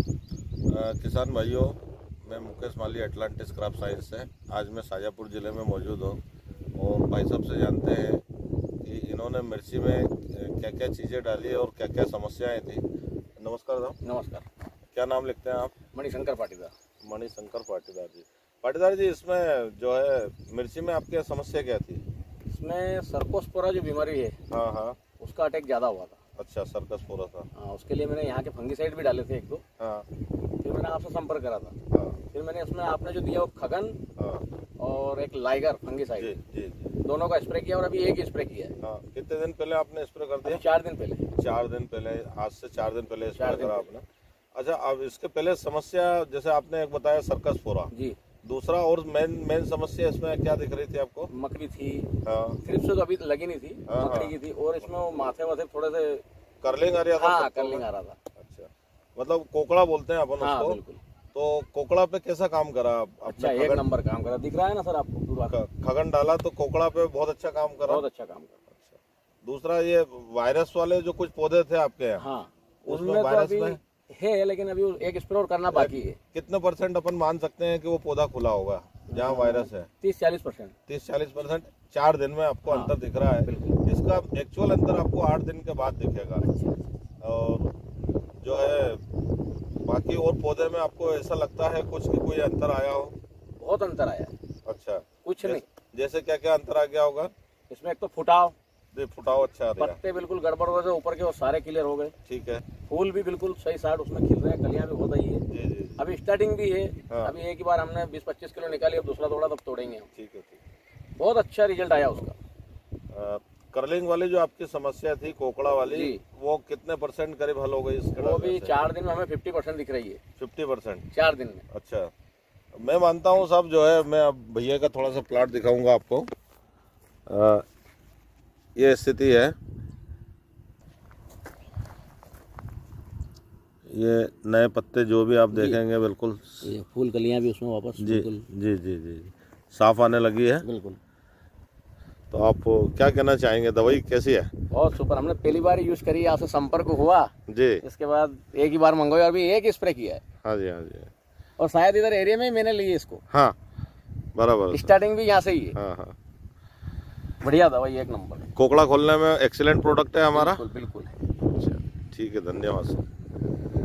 किसान भाइयों, मैं Mukesh Mali Atlantis crop science से आज मैं साजापुर ज़िले में मौजूद हूँ और भाई साहब से जानते हैं कि इन्होंने मिर्ची में क्या क्या चीज़ें डाली है और क्या क्या समस्याएं थी। नमस्कार साहब। नमस्कार। क्या नाम लिखते हैं आप? मणिशंकर पाटीदार। मणिशंकर पाटीदार जी। पाटीदार जी, इसमें जो है मिर्ची में आपकी समस्या क्या थी? इसमें सर्कोस्पोरा जो बीमारी है, हाँ हाँ, उसका अटैक ज़्यादा हुआ था। अच्छा, सर्कोस्पोरा था। हाँ, उसके लिए मैंने यहाँ के फंगीसाइड भी डाले थे एक दो। हाँ, फिर मैंने आपसे संपर्क करा था। हाँ, फिर मैंने उसमें आपने जो दिया वो खगन, हाँ, और एक लाइगर फंगीसाइड, जी, जी, दोनों का स्प्रे किया और अभी एक स्प्रे किया है। हाँ, कितने दिन पहले आपने स्प्रे कर दिया? 4 दिन पहले। 4 दिन पहले, आज से 4 दिन पहले स्प्रे करा आपने। अच्छा, अब इसके पहले समस्या जैसे आपने एक बताया सर्कोस्पोरा जी, दूसरा और मेन समस्या इसमें क्या दिख रही थी आपको? मकड़ी थी। हाँ, थ्रिप्स तो अभी लगी नहीं थी, मकड़ी की थी। और इसमें वो माथे थोड़े से कर्लिंग आ रहा था। हाँ, कर्लिंग आ रहा था। अच्छा, मतलब कोकड़ा बोलते हैं अपन। हाँ, उसको बिल्कुल। तो कोकड़ा पे कैसा काम करा आपने? अच्छा, एक नंबर काम करा, दिख रहा है ना सर आपको। खगन डाला तो कोकड़ा पे बहुत अच्छा काम करा। बहुत अच्छा काम करा। अच्छा, दूसरा ये वायरस वाले जो कुछ पौधे थे आपके यहाँ, उसमें वायरस है, लेकिन अभी एक एक्सप्लोर करना बाकी है। कितने % अपन मान सकते हैं कि वो पौधा खुला होगा जहाँ वायरस है? 30-40%। 30-40%। 4 दिन में आपको अंतर दिख रहा है। इसका एक्चुअल अंतर आपको 8 दिन के बाद दिखेगा। और जो है बाकी और पौधे में आपको ऐसा लगता है कुछ कि कोई अंतर आया हो? बहुत अंतर आया। अच्छा, कुछ नहीं। जैसे क्या क्या अंतर आ गया होगा इसमें? एक तो फुटाव, फुटाव अच्छा, पत्ते बिल्कुल गड़बड़ हो गए ऊपर के, वो सारे क्लियर हो गए। ठीक है, फूल भी बिल्कुल सही साठ उसमें खिल रहे हैं, कलियां भी हो रही है। जी, जी, जी। अभी स्टार्टिंग भी है। हाँ, अभी एक ही बार हमने 20-25 किलो निकाली, अब दूसरा तोड़ा तब तोड़ेंगे। ठीक है, ठीक है। बहुत अच्छा रिजल्ट आया उसका। कर्लिंग वाली जो आपकी समस्या थी कोकड़ा वाली, वो कितने % करीब हल हो गई? वो भी 4 दिन में हमें 50% दिख रही है। 50% 4 दिन में। अच्छा, मैं मानता हूँ साहब, जो है मैं अब भैया का थोड़ा सा प्लाट दिखाऊंगा आपको। ये स्थिति है, ये नए पत्ते जो भी आप देखेंगे बिल्कुल, ये फूल कलियां भी उसमें वापस जी जी जी जी साफ आने लगी है बिल्कुल। तो आप क्या कहना चाहेंगे, दवाई कैसी है? बहुत सुपर, हमने पहली बार यूज करी है, आपसे संपर्क हुआ जी, इसके बाद एक ही बार मंगवाई और अभी एक स्प्रे किया है। हाँ जी, हाँ जी। और शायद इधर एरिया में ही मैंने ली है इसको। हाँ, बराबर, स्टार्टिंग भी यहाँ से ही है। हाँ हाँ, बढ़िया दवाई, एक नंबर। कोकड़ा खोलने में एक्सीलेंट प्रोडक्ट है हमारा। बिल्कुल बिल्कुल। अच्छा, ठीक है, धन्यवाद सर।